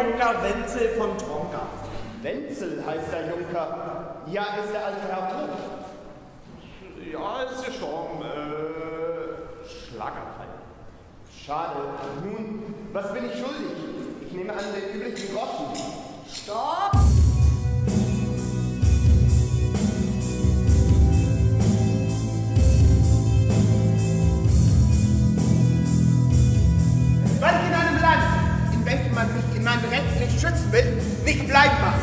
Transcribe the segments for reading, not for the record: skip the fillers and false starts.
Junker Wenzel von Tronka. Wenzel heißt der Junker. Ja, ist der alte Herr tot? Ja, ist gestorben. Schlaganfall. Schade. Nun, was bin ich schuldig? Ich nehme an, den üblichen Groschen. Stopp! Was in einem Land, in welchem man sich in meinem Recht nicht schützen will, nicht bleiben macht.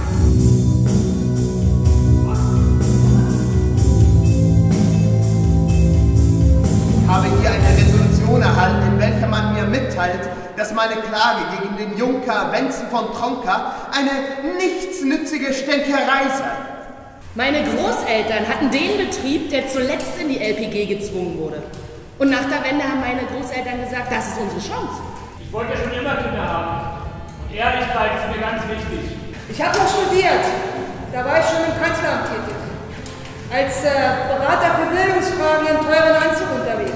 Erhalten, in welcher man mir mitteilt, dass meine Klage gegen den Junker Wenzel von Tronka eine nichtsnützige Stänkerei sei. Meine Großeltern hatten den Betrieb, der zuletzt in die LPG gezwungen wurde. Und nach der Wende haben meine Großeltern gesagt, das ist unsere Chance. Ich wollte ja schon immer Kinder haben. Und Ehrlichkeit ist mir ganz wichtig. Ich habe noch studiert. Da war ich schon im Kanzleramt tätig. Als Berater für Bildungsfragen in teuren Anzug unterwegs.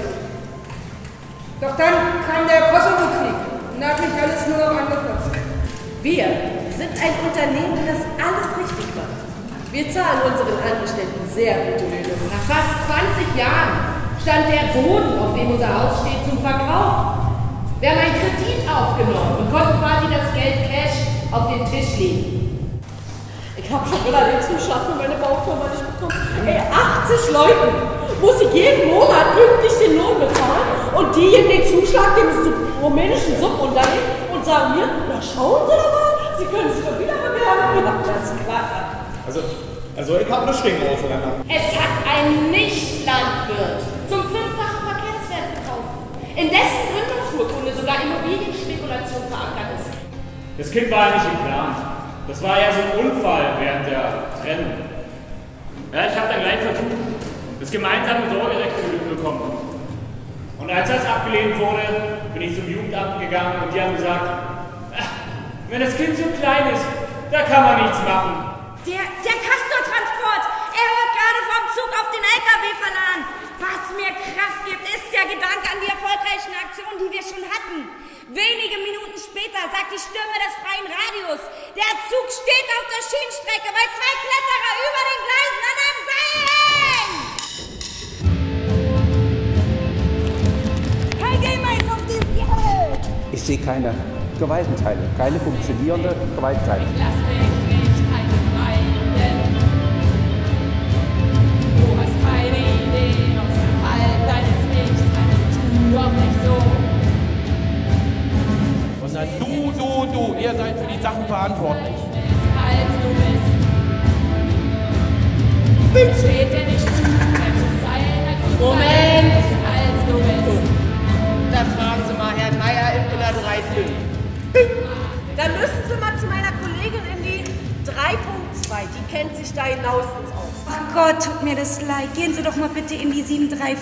Doch dann kam der Kosovo-Krieg und da hat mich alles nur noch angekotzt. Wir sind ein Unternehmen, das alles richtig macht. Wir zahlen unseren Angestellten sehr gute Löhne. Nach fast 20 Jahren stand der Boden, auf dem unser Haus steht, zum Verkauf. Wir haben einen Kredit aufgenommen und konnten quasi das Geld Cash auf den Tisch legen. Ich habe schon wieder den Zuschlag für meine Baufirma nicht bekommen. Ey, 80 Leuten muss ich jeden Monat pünktlich den Lohn bezahlen. Und die geben den Zuschlag dem rumänischen Subunternehmen und sagen mir, na schauen Sie doch mal, Sie können sich doch wieder bewerben. Das ist klasse. Also ich habe eine Stimme aufgenommen. Es hat ein Nicht-Landwirt zum 5-fachen Verkehrswert gekauft, in dessen Gründungsurkunde sogar Immobilienspekulation verankert ist. Das Kind war ja nicht geplant. Das war ja so ein Unfall während der Trennung. Ja, ich habe dann gleich versucht, das gemeinsame Sorgerecht zu bekommen. Und als das abgelehnt wurde, bin ich zum Jugendamt gegangen und die haben gesagt, wenn das Kind so klein ist, da kann man nichts machen. Der Castortransport, er wird gerade vom Zug auf den LKW verladen. Was mir Kraft gibt, ist der Gedanke an die erfolgreichen Aktionen, die wir schon hatten. Wenige Minuten später sagt die Stimme des freien Radius, der Zug steht auf der Schienenstrecke, weil zwei Kletterer über den Gleisen an einem Seil hängen. Ich sehe keine Gewaltenteile, keine funktionierende Gewaltenteile. Ich lasse mich nicht einweilen. Du hast keine Idee, ob es Gewalt deines Wegs, also tu doch nicht so. Sondern du, ihr seid für die Sachen verantwortlich. Als du bist. Steht dir nicht zu, Moment! Als du bist. Da fragen Sie mal Herrn Meier in Villa 3.5. Da müssen Sie mal zu meiner Kollegin in die 3.2. Die kennt sich da genauestens aus. Ach Gott, tut mir das leid. Gehen Sie doch mal bitte in die 7.3.5. Also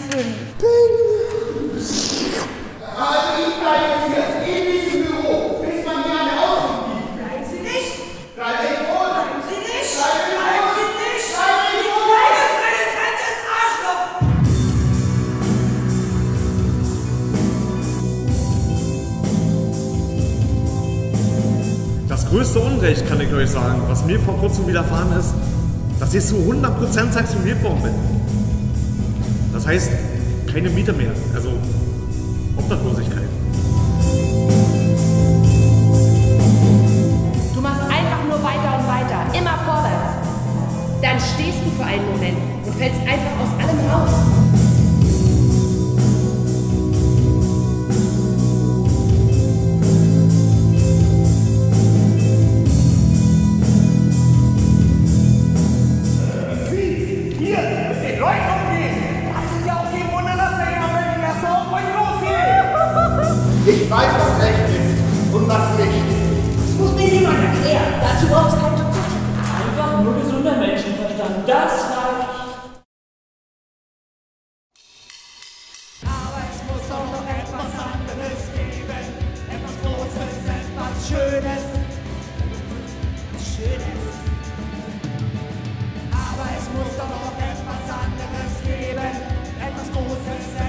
ich bleibe jetzt in diesem Büro, bis man hier eine Ausbildung gibt. Bleiben Sie nicht. Bleiben Sie nicht. Bleiben Sie nicht. Bleiben Sie nicht. Bleiben Sie nicht. Bleiben Sie nicht. Das größte Unrecht, kann ich euch sagen, was mir vor kurzem widerfahren ist, dass ich zu 100% sanktioniert worden bin. Das heißt, keine Miete mehr, also Obdachlosigkeit. Du machst einfach nur weiter und weiter, immer vorwärts. Dann stehst du für einen Moment und fällst einfach aus allem raus. Ich weiß, was recht ist und was nicht. Das muss mir jemand erklären. Dazu braucht es keine Debatte. Einfach nur gesunder Menschenverstand. Das reicht. Aber es muss auch noch etwas anderes geben. Etwas Großes, etwas Schönes. Aber es muss doch noch etwas anderes geben. Etwas Großes,